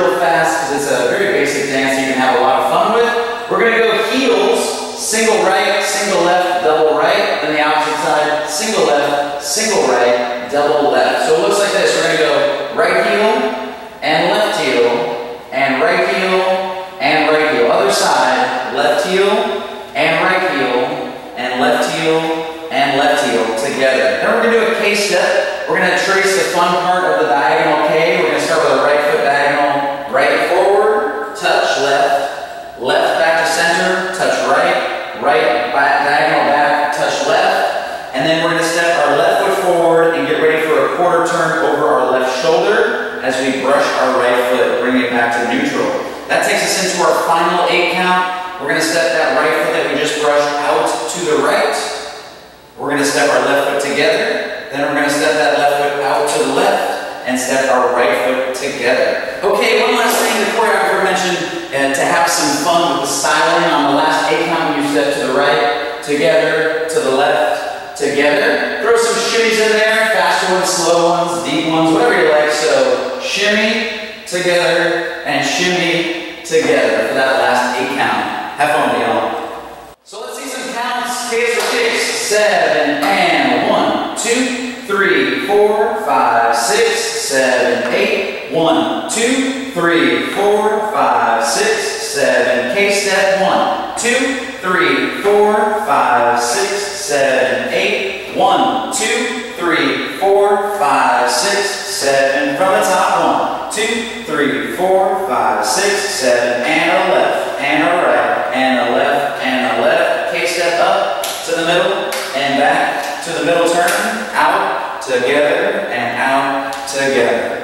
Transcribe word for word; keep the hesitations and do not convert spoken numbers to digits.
real fast because it's a very basic dance you can have a lot of fun with. We're going to go heels, single right, single left, double right, then the opposite side, single left, single right, double left. So it looks like this. We're going to go right heel and left heel and right heel and right heel. Other side, left heel and right heel and left heel and left heel together. Then we're going to do a K step. We're going to trace the fun part of the diagonal K. We're going to start with a right foot diagonal, right forward, touch left, left back to center, touch right, right back, diagonal back, touch left, and then we're going to step our left foot forward and get ready for a quarter turn over our left shoulder as we brush our right foot, bring it back to neutral. That takes us into our final eight count. We're going to step that right foot that we just brushed out to the right. We're going to step our left foot together, then we're going to step that left foot out to the left and step our right foot together. Okay, one last thing the choreographer mentioned, uh, to have some fun with the styling on the last eight count, you step to the right, together, to the left, together. Throw some shimmies in there, fast ones, slow ones, deep ones, whatever you like. So shimmy, together, and shimmy, together for that last eight count. Have fun, y'all. So let's see some counts. K is for kicks. Seven and one, two, three, four, five, six, seven, eight, one, two, three, four, five, six, seven. K step one, two, three, four, five, six, seven, eight, one, two, three, four, five, six, seven. From the top, one, two, three, four, five, six, seven, and a left, and a right, and a left, and a left. K step up to the middle. And back to the middle turn, out, together, and out, together.